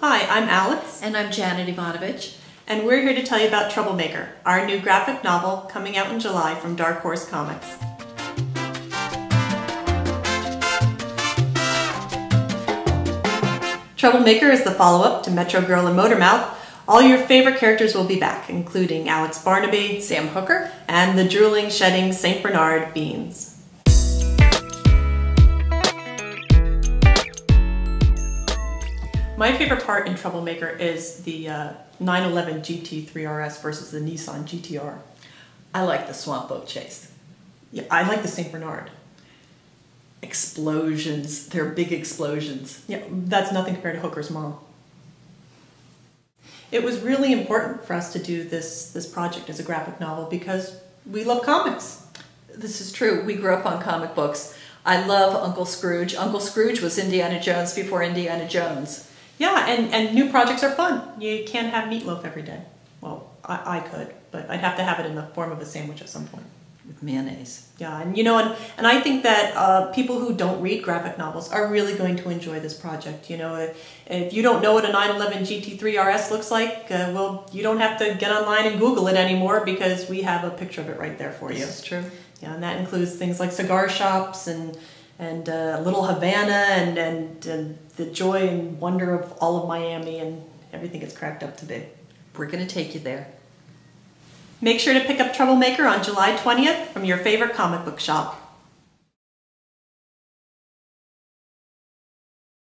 Hi, I'm Alex. And I'm Janet Evanovich. And we're here to tell you about Troublemaker, our new graphic novel coming out in July from Dark Horse Comics. Troublemaker is the follow-up to Metro Girl and Motormouth. All your favorite characters will be back, including Alex Barnaby, Sam Hooker, and the drooling, shedding St. Bernard Beans. My favorite part in Troublemaker is the 911 GT3 RS versus the Nissan GTR. I like the swamp boat chase. Yeah, I like the St. Bernard. Explosions. They're big explosions. Yeah, that's nothing compared to Hooker's mom. It was really important for us to do this project as a graphic novel because we love comics. This is true. We grew up on comic books. I love Uncle Scrooge. Uncle Scrooge was Indiana Jones before Indiana Jones. Yeah, and new projects are fun. You can't have meatloaf every day. Well, I could, but I'd have to have it in the form of a sandwich at some point. With mayonnaise. Yeah, and you know, and I think that people who don't read graphic novels are really going to enjoy this project. You know, if you don't know what a 911 GT3 RS looks like, well, you don't have to get online and Google it anymore because we have a picture of it right there for you. That's true. Yeah, and that includes things like cigar shops and Little Havana and the joy and wonder of all of Miami and everything it's cracked up to be. We're going to take you there. Make sure to pick up Troublemaker on July 20th from your favorite comic book shop.